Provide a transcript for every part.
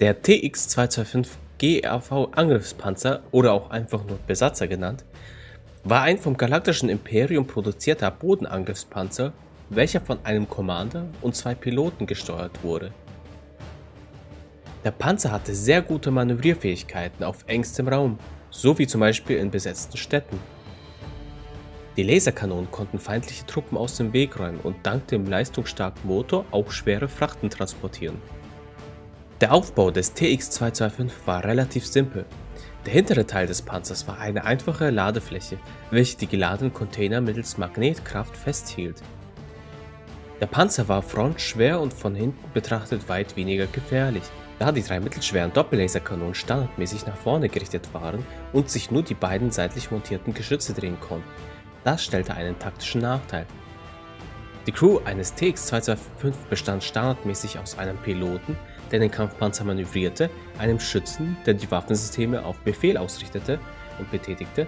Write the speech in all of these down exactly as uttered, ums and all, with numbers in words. Der T X zwei zwei fünf G A V Angriffspanzer, oder auch einfach nur Besatzer genannt, war ein vom galaktischen Imperium produzierter Bodenangriffspanzer, welcher von einem Commander und zwei Piloten gesteuert wurde. Der Panzer hatte sehr gute Manövrierfähigkeiten auf engstem Raum, so wie zum Beispiel in besetzten Städten. Die Laserkanonen konnten feindliche Truppen aus dem Weg räumen und dank dem leistungsstarken Motor auch schwere Frachten transportieren. Der Aufbau des T X zwei zwei fünf war relativ simpel. Der hintere Teil des Panzers war eine einfache Ladefläche, welche die geladenen Container mittels Magnetkraft festhielt. Der Panzer war frontschwer und von hinten betrachtet weit weniger gefährlich, da die drei mittelschweren Doppellaserkanonen standardmäßig nach vorne gerichtet waren und sich nur die beiden seitlich montierten Geschütze drehen konnten. Das stellte einen taktischen Nachteil. Die Crew eines T X zwei zwei fünf bestand standardmäßig aus einem Piloten, der den Kampfpanzer manövrierte, einem Schützen, der die Waffensysteme auf Befehl ausrichtete und betätigte,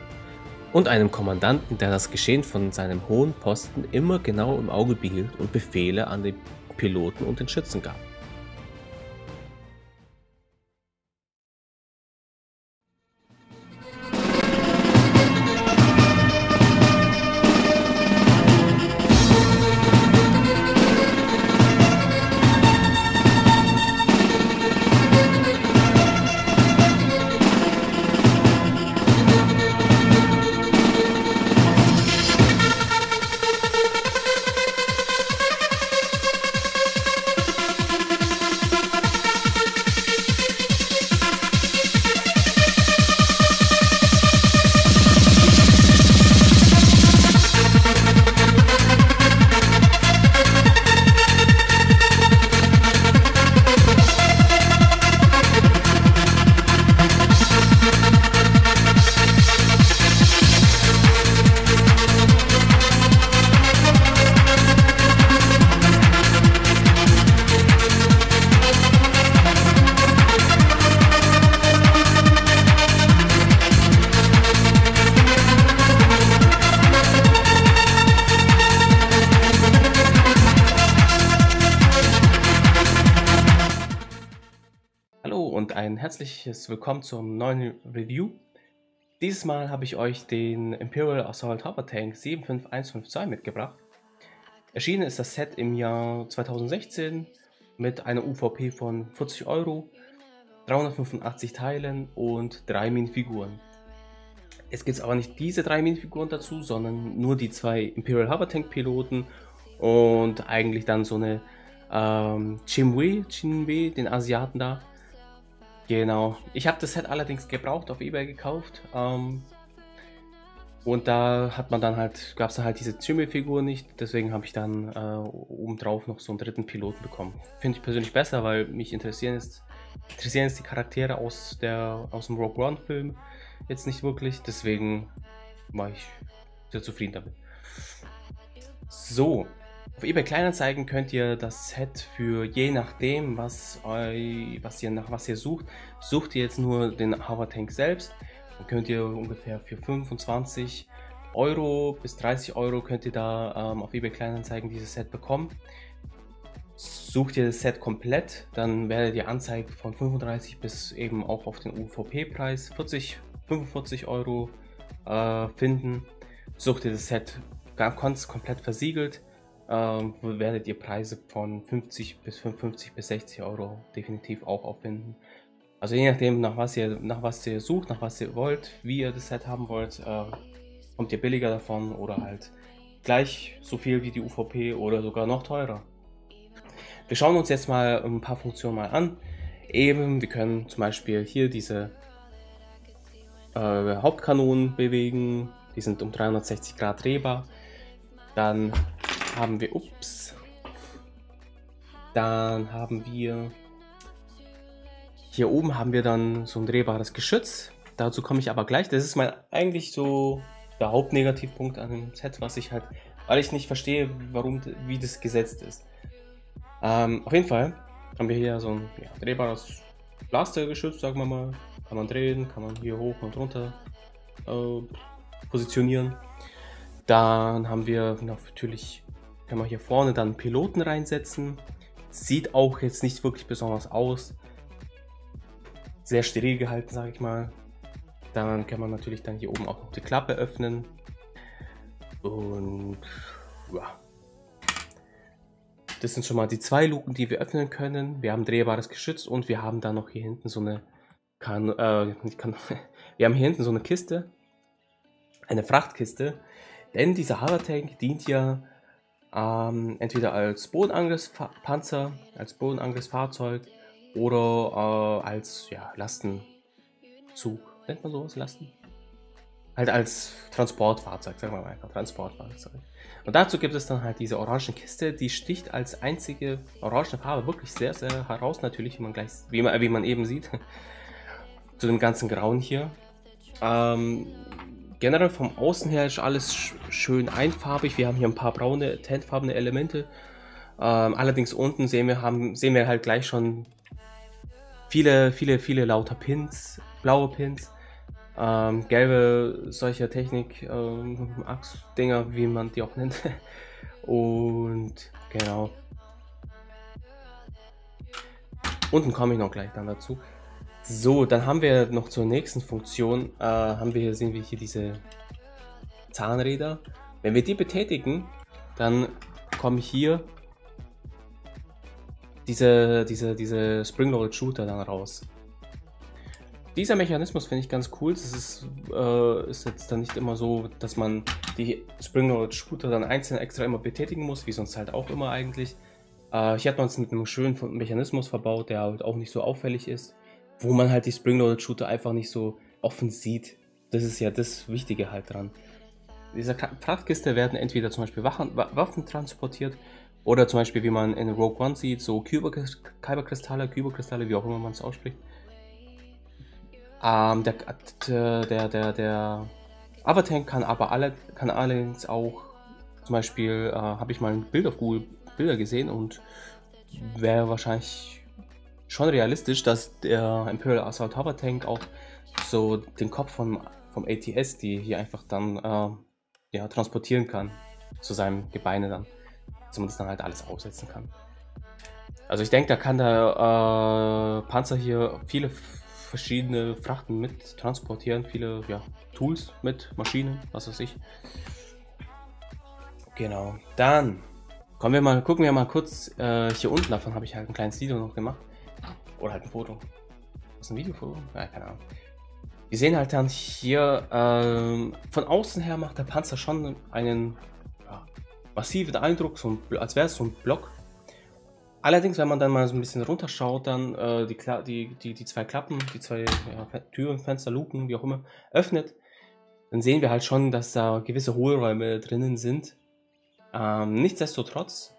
und einem Kommandanten, der das Geschehen von seinem hohen Posten immer genau im Auge behielt und Befehle an den Piloten und den Schützen gab. Ein herzliches Willkommen zum neuen Review. Dieses Mal habe ich euch den Imperial Assault Hovertank sieben fünf eins fünf zwei mitgebracht. Erschienen ist das Set im Jahr zweitausendsechzehn mit einer U V P von vierzig Euro, dreihundertfünfundachtzig Teilen und drei Minifiguren. Jetzt gibt es aber nicht diese drei Minifiguren dazu, sondern nur die zwei Imperial Hovertank Piloten und eigentlich dann so eine ähm, Chimwe, Chimwe, den Asiaten da. Genau, ich habe das Set allerdings gebraucht auf eBay gekauft, ähm, und da hat man dann halt, gab es halt diese Chimwe-Figur nicht, deswegen habe ich dann äh, obendrauf noch so einen dritten Piloten bekommen. Finde ich persönlich besser, weil mich interessieren ist, interessieren ist die Charaktere aus, der, aus dem Rogue One Film jetzt nicht wirklich, deswegen war ich sehr zufrieden damit. So. Auf eBay Kleinanzeigen könnt ihr das Set für je nachdem, was, eu, was ihr nach was ihr sucht, sucht ihr jetzt nur den Hovertank selbst, dann könnt ihr ungefähr für fünfundzwanzig Euro bis dreißig Euro könnt ihr da ähm, auf eBay Kleinanzeigen dieses Set bekommen. Sucht ihr das Set komplett, dann werdet ihr angezeigt von fünfunddreißig bis eben auch auf den U V P-Preis vierzig, fünfundvierzig Euro äh, finden. Sucht ihr das Set ganz komplett versiegelt, Ähm, werdet ihr Preise von fünfzig bis fünfundfünfzig bis sechzig Euro definitiv auch auffinden. Also je nachdem, nach was ihr, nach was ihr sucht, nach was ihr wollt, wie ihr das Set haben wollt, äh, kommt ihr billiger davon oder halt gleich so viel wie die U V P oder sogar noch teurer. Wir schauen uns jetzt mal ein paar Funktionen mal an. Eben, wir können zum Beispiel hier diese äh, Hauptkanonen bewegen, die sind um dreihundertsechzig Grad drehbar. Dann haben wir, ups, dann haben wir, hier oben haben wir dann so ein drehbares Geschütz, dazu komme ich aber gleich, das ist mein eigentlich so der Hauptnegativpunkt an dem Set, was ich halt, weil ich nicht verstehe, warum, wie das gesetzt ist. Ähm, auf jeden Fall haben wir hier so ein ja, drehbares Blastergeschütz, sagen wir mal, kann man drehen, kann man hier hoch und runter äh, positionieren. Dann haben wir natürlich, können wir hier vorne dann Piloten reinsetzen, sieht auch jetzt nicht wirklich besonders aus, sehr steril gehalten, sage ich mal. Dann kann man natürlich dann hier oben auch noch die Klappe öffnen. Und ja. Das sind schon mal die zwei Luken, die wir öffnen können. Wir haben drehbares Geschütz und wir haben dann noch hier hinten so eine Kan äh, nicht Kan wir haben hier hinten so eine Kiste, eine Frachtkiste. Denn dieser Hovertank dient ja ähm, entweder als Bodenangriffspanzer, als Bodenangriffsfahrzeug oder äh, als ja, Lastenzug. Nennt man sowas? Lasten? Halt als Transportfahrzeug, sagen wir mal einfach, Transportfahrzeug. Und dazu gibt es dann halt diese orange Kiste, die sticht als einzige orange Farbe wirklich sehr, sehr heraus, natürlich, wie man, gleich, wie man, wie man eben sieht, zu dem ganzen Grauen hier. Ähm, generell vom Außen her ist alles sch schön einfarbig, wir haben hier ein paar braune, tentfarbene Elemente. Ähm, allerdings unten sehen wir, haben, sehen wir halt gleich schon viele, viele, viele lauter Pins, blaue Pins. Ähm, gelbe solcher Technik-Achs-Dinger, ähm, wie man die auch nennt. Und genau. Unten komme ich noch gleich dann dazu. So, dann haben wir noch zur nächsten Funktion, äh, haben wir hier, sehen wir hier diese Zahnräder. Wenn wir die betätigen, dann kommen hier diese, diese, diese Spring-Loaded-Shooter dann raus. Dieser Mechanismus finde ich ganz cool. Es ist, äh, ist jetzt dann nicht immer so, dass man die Spring-Loaded-Shooter dann einzeln extra immer betätigen muss, wie sonst halt auch immer eigentlich. Äh, hier hat man es mit einem schönen Mechanismus verbaut, der halt auch nicht so auffällig ist, wo man halt die Spring-Loaded-Shooter einfach nicht so offen sieht. Das ist ja das Wichtige halt dran. In dieser Frachtkiste werden entweder zum Beispiel Wachen, Waffen transportiert oder zum Beispiel, wie man in Rogue One sieht, so Kyber-Kristalle, Kyber-Kristalle, wie auch immer man es ausspricht. Ähm, der, der, der, der Hovertank kann aber alle, kann allerdings auch, zum Beispiel äh, habe ich mal ein Bild auf Google Bilder gesehen und wäre wahrscheinlich schon realistisch, dass der Imperial Assault Hovertank auch so den Kopf vom, vom A T S, die hier einfach dann äh, ja, transportieren kann, zu seinem Gebeine dann, dass man das dann halt alles aussetzen kann. Also ich denke, da kann der äh, Panzer hier viele verschiedene Frachten mit transportieren, viele ja, Tools mit, Maschinen, was weiß ich. Genau, dann kommen wir mal, gucken wir mal kurz äh, hier unten, davon habe ich halt ein kleines Video noch gemacht. Oder halt ein Foto. Was ist ein Videofoto? Ja, keine Ahnung. Wir sehen halt dann hier, ähm, von außen her macht der Panzer schon einen ja, massiven Eindruck, so ein, als wäre es so ein Block. Allerdings, wenn man dann mal so ein bisschen runterschaut, dann äh, die, die, die, die zwei Klappen, die zwei ja, Türen, Fenster, Luken, wie auch immer, öffnet, dann sehen wir halt schon, dass da gewisse Hohlräume drinnen sind. Ähm, nichtsdestotrotz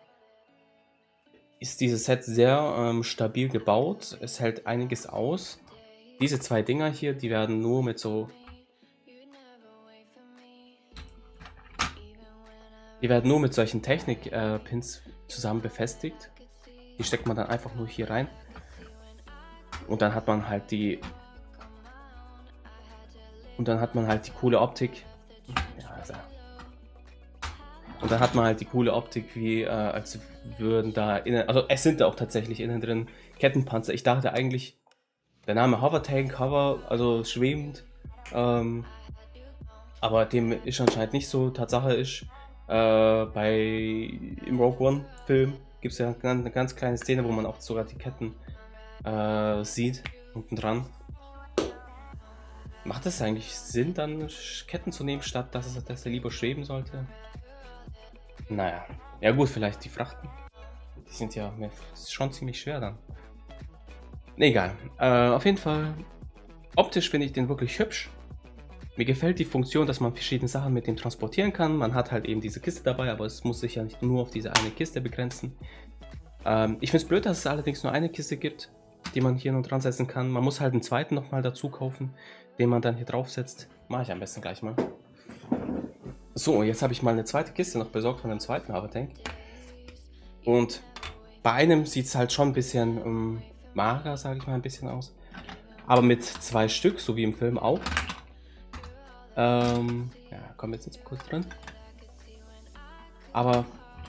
ist dieses Set sehr ähm, stabil gebaut, es hält einiges aus. Diese zwei Dinger hier, die werden nur mit so... Die werden nur mit solchen Technik-Pins zusammen befestigt. Die steckt man dann einfach nur hier rein und dann hat man halt die und dann hat man halt die coole Optik ja, also. und dann hat man halt die coole Optik wie äh, als würden da innen, also es sind da auch tatsächlich innen drin Kettenpanzer. Ich dachte eigentlich der Name Hovertank, Hover, also schwebend, ähm, aber dem ist anscheinend nicht so. Tatsache ist äh, bei im Rogue One Film gibt es ja eine ganz kleine Szene, wo man auch sogar die Ketten äh, sieht, unten dran. Macht es eigentlich Sinn, dann Ketten zu nehmen, statt dass, es, dass er lieber schweben sollte? Naja, ja gut, vielleicht die Frachten. Die sind ja schon ziemlich schwer dann. Egal, äh, auf jeden Fall, optisch finde ich den wirklich hübsch. Mir gefällt die Funktion, dass man verschiedene Sachen mit dem transportieren kann. Man hat halt eben diese Kiste dabei, aber es muss sich ja nicht nur auf diese eine Kiste begrenzen. Ähm, ich finde es blöd, dass es allerdings nur eine Kiste gibt, die man hier noch dran setzen kann. Man muss halt einen zweiten nochmal dazu kaufen, den man dann hier draufsetzt. Mache ich am besten gleich mal. So, jetzt habe ich mal eine zweite Kiste noch besorgt von einem zweiten Hovertank. Und bei einem sieht es halt schon ein bisschen ähm, mager, sage ich mal, ein bisschen aus. Aber mit zwei Stück, so wie im Film auch. Ähm, ja, kommen jetzt nicht kurz drin. Aber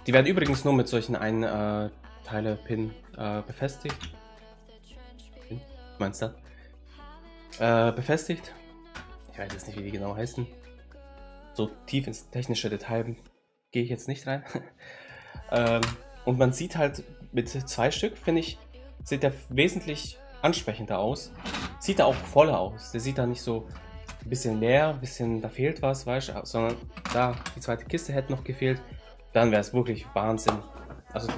die werden übrigens nur mit solchen einen äh, Teile Pin äh, befestigt. Pin? Meinst du das? äh, befestigt. Ich weiß jetzt nicht, wie die genau heißen. So tief ins technische Detail gehe ich jetzt nicht rein. ähm, und man sieht halt mit zwei Stück, finde ich, sieht der wesentlich ansprechender aus. Sieht er auch voller aus. Der sieht da nicht so ein bisschen leer, ein bisschen da fehlt was, weißt du, sondern da, die zweite Kiste hätte noch gefehlt. Dann wäre es wirklich Wahnsinn. Also,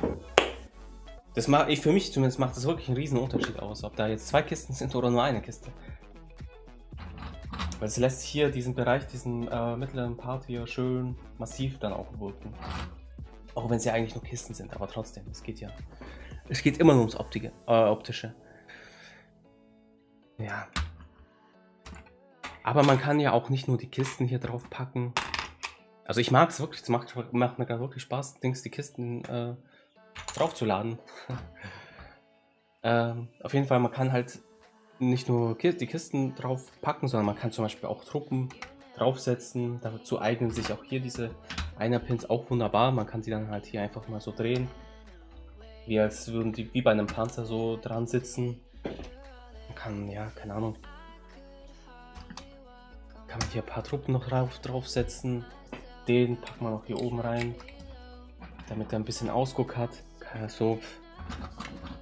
das macht, ich für mich zumindest macht das wirklich einen riesen Unterschied aus, ob da jetzt zwei Kisten sind oder nur eine Kiste. Weil es lässt hier diesen Bereich, diesen äh, mittleren Part hier schön massiv dann auch wirken. Auch wenn sie ja eigentlich nur Kisten sind, aber trotzdem, es geht ja. Es geht immer nur ums Optische. Äh, Optische. Ja. Aber man kann ja auch nicht nur die Kisten hier drauf packen. Also ich mag es wirklich, es macht, macht mir gerade wirklich Spaß, Dings, die Kisten äh, draufzuladen. ähm, auf jeden Fall, man kann halt nicht nur die Kisten drauf packen, sondern man kann zum Beispiel auch Truppen draufsetzen. Dazu eignen sich auch hier diese Einer-Pins auch wunderbar. Man kann sie dann halt hier einfach mal so drehen, wie als würden die wie bei einem Panzer so dran sitzen. Man kann, ja, keine Ahnung, kann man hier ein paar Truppen noch drauf, draufsetzen. Den packen wir noch hier oben rein, damit er ein bisschen Ausguck hat. So,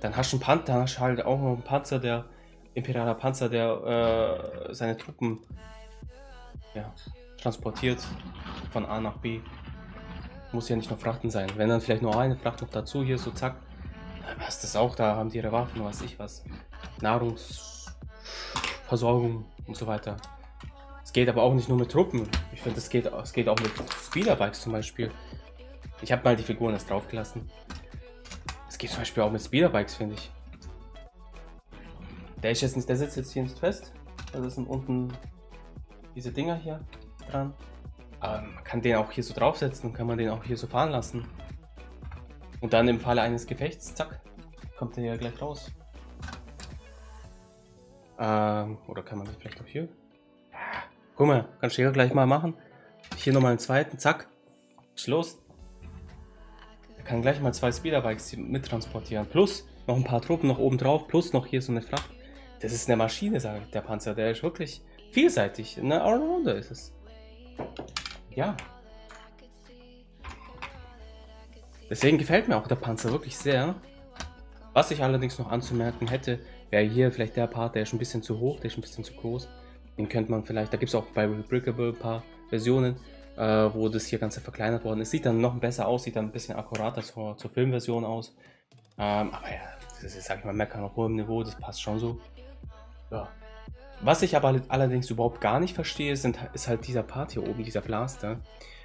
dann hast du einen Panzer, dann hast du halt auch noch einen Panzer, der imperialer Panzer, der äh, seine Truppen ja, transportiert von A nach B. Muss ja nicht nur Frachten sein. Wenn dann vielleicht nur eine Fracht noch dazu, hier so zack, was das auch, da haben die ihre Waffen, weiß ich was, Nahrungsversorgung und so weiter. Es geht aber auch nicht nur mit Truppen. Ich finde, es geht, es geht auch mit Speederbikes zum Beispiel. Ich habe mal die Figuren erst draufgelassen. Es geht zum Beispiel auch mit Speederbikes, finde ich. Der, ist jetzt nicht, der sitzt jetzt hier nicht fest. Also sind unten diese Dinger hier dran. Aber man kann den auch hier so draufsetzen und kann man den auch hier so fahren lassen. Und dann im Falle eines Gefechts, zack, kommt der ja gleich raus. Ähm, oder kann man das vielleicht auch hier? Ja, guck mal, kannst du hier gleich mal machen. Hier nochmal einen zweiten, zack, ist los. Er kann gleich mal zwei Speederbikes mittransportieren. Plus noch ein paar Truppen noch oben drauf, plus noch hier so eine Fracht. Das ist eine Maschine, sagt der Panzer. Der ist wirklich vielseitig. Eine Allrounder ist es. Ja. Deswegen gefällt mir auch der Panzer wirklich sehr. Was ich allerdings noch anzumerken hätte, wäre hier vielleicht der Part, der ist ein bisschen zu hoch, der ist ein bisschen zu groß. Den könnte man vielleicht, da gibt es auch bei Rebrickable ein paar Versionen, äh, wo das hier Ganze verkleinert worden ist. Sieht dann noch besser aus, sieht dann ein bisschen akkurater zur, zur Filmversion aus. Ähm, aber ja, das ist, sag ich mal, meckern auf hohem Niveau, das passt schon so. Ja. Was ich aber allerdings überhaupt gar nicht verstehe, sind, ist halt dieser Part hier oben, dieser Blaster.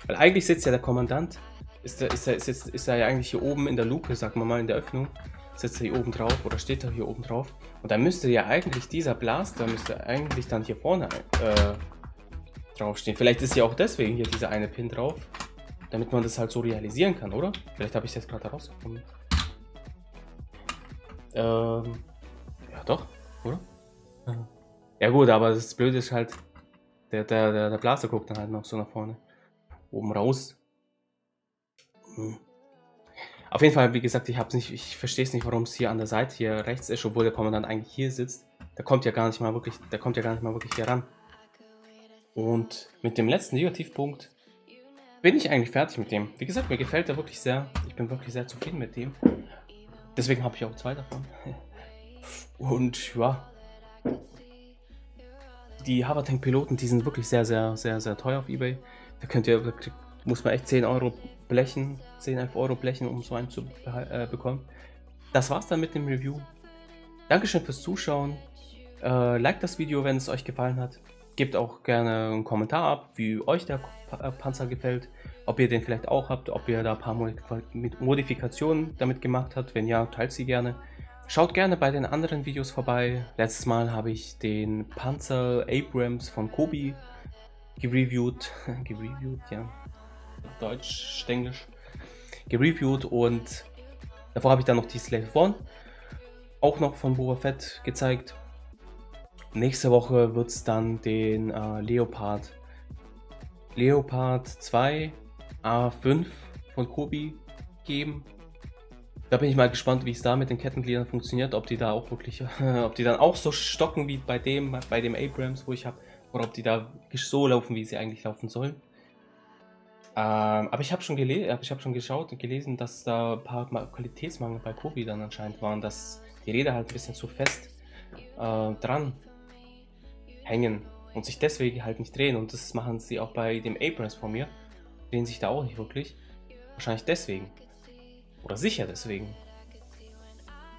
Weil eigentlich sitzt ja der Kommandant, ist er ist er, ist jetzt, ist er ja eigentlich hier oben in der Luke, sagen wir mal, in der Öffnung. Sitzt er hier oben drauf oder steht er hier oben drauf. Und dann müsste ja eigentlich dieser Blaster, müsste eigentlich dann hier vorne äh, draufstehen. Vielleicht ist ja auch deswegen hier dieser eine Pin drauf, damit man das halt so realisieren kann, oder? Vielleicht habe ich das gerade herausgefunden. Ähm, ja doch, oder? Ja. Ja gut, aber das Blöde ist halt, der, der, der Blaster guckt dann halt noch so nach vorne, oben raus. Hm. Auf jeden Fall, wie gesagt, ich hab's nicht, ich verstehe es nicht, warum es hier an der Seite hier rechts ist, obwohl der Kommandant eigentlich hier sitzt. Der kommt ja gar nicht mal wirklich, der kommt ja gar nicht mal wirklich hier ran. Und mit dem letzten Negativpunkt bin ich eigentlich fertig mit dem. Wie gesagt, mir gefällt der wirklich sehr. Ich bin wirklich sehr zufrieden mit dem. Deswegen habe ich auch zwei davon. Und ja, die Hovertank-Piloten, die sind wirklich sehr, sehr, sehr, sehr teuer auf eBay. Da könnt ihr, da muss man echt zehn Euro blechen, zehn, elf Euro blechen, um so einen zu äh, bekommen. Das war's dann mit dem Review. Dankeschön fürs Zuschauen. Äh, liked das Video, wenn es euch gefallen hat. Gebt auch gerne einen Kommentar ab, wie euch der Panzer gefällt, ob ihr den vielleicht auch habt, ob ihr da ein paar Modifikationen damit gemacht habt. Wenn ja, teilt sie gerne. Schaut gerne bei den anderen Videos vorbei. Letztes Mal habe ich den Panzer Abrams von Kobi gereviewt. gereviewt, ja. Deutsch, Englisch. Gereviewt und davor habe ich dann noch die Slave One auch noch von Boba Fett gezeigt. Nächste Woche wird es dann den äh, Leopard. Leopard zwei A fünf von Kobi geben. Da bin ich mal gespannt, wie es da mit den Kettengliedern funktioniert, ob die da auch wirklich, äh, ob die dann auch so stocken wie bei dem, bei dem Abrams, wo ich habe, oder ob die da so laufen, wie sie eigentlich laufen sollen. Ähm, aber ich habe schon, hab, hab schon geschaut und gelesen, dass da ein paar Qualitätsmangel bei Kobi dann anscheinend waren, dass die Räder halt ein bisschen zu fest äh, dran hängen und sich deswegen halt nicht drehen. Und das machen sie auch bei dem Abrams von mir. Drehen sich da auch nicht wirklich. Wahrscheinlich deswegen. Oder sicher deswegen.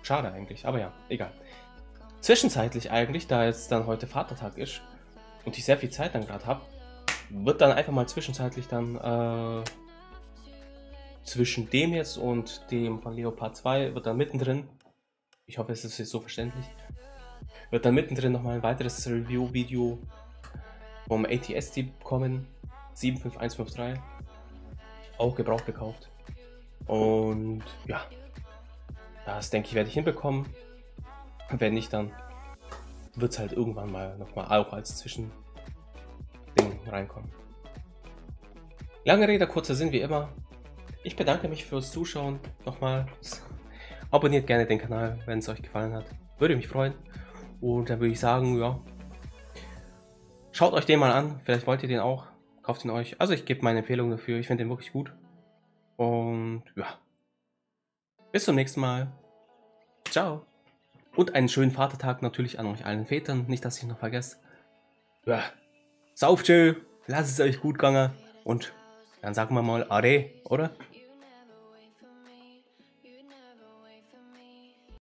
Schade eigentlich, aber ja, egal. Zwischenzeitlich eigentlich, da jetzt dann heute Vatertag ist und ich sehr viel Zeit dann gerade habe, wird dann einfach mal zwischenzeitlich dann äh, zwischen dem jetzt und dem von Leopard zwei wird dann mittendrin, ich hoffe es ist jetzt so verständlich, wird dann mittendrin nochmal ein weiteres Review-Video vom A T S T kommen, sieben fünf eins fünf drei, auch gebraucht gekauft. Und ja, das denke ich werde ich hinbekommen, wenn nicht, dann wird es halt irgendwann mal nochmal auch als Zwischen reinkommen. Lange Rede, kurzer Sinn wie immer. Ich bedanke mich fürs Zuschauen nochmal. Abonniert gerne den Kanal, wenn es euch gefallen hat. Würde mich freuen. Und dann würde ich sagen, ja, schaut euch den mal an. Vielleicht wollt ihr den auch. Kauft ihn euch. Also ich gebe meine Empfehlung dafür. Ich finde den wirklich gut. Und ja, bis zum nächsten Mal. Ciao. Und einen schönen Vatertag natürlich an euch allen Vätern. Nicht, dass ich noch vergesse. Ja. Sauft schön, lasst es euch gut gehen und dann sagen wir mal Ade, oder?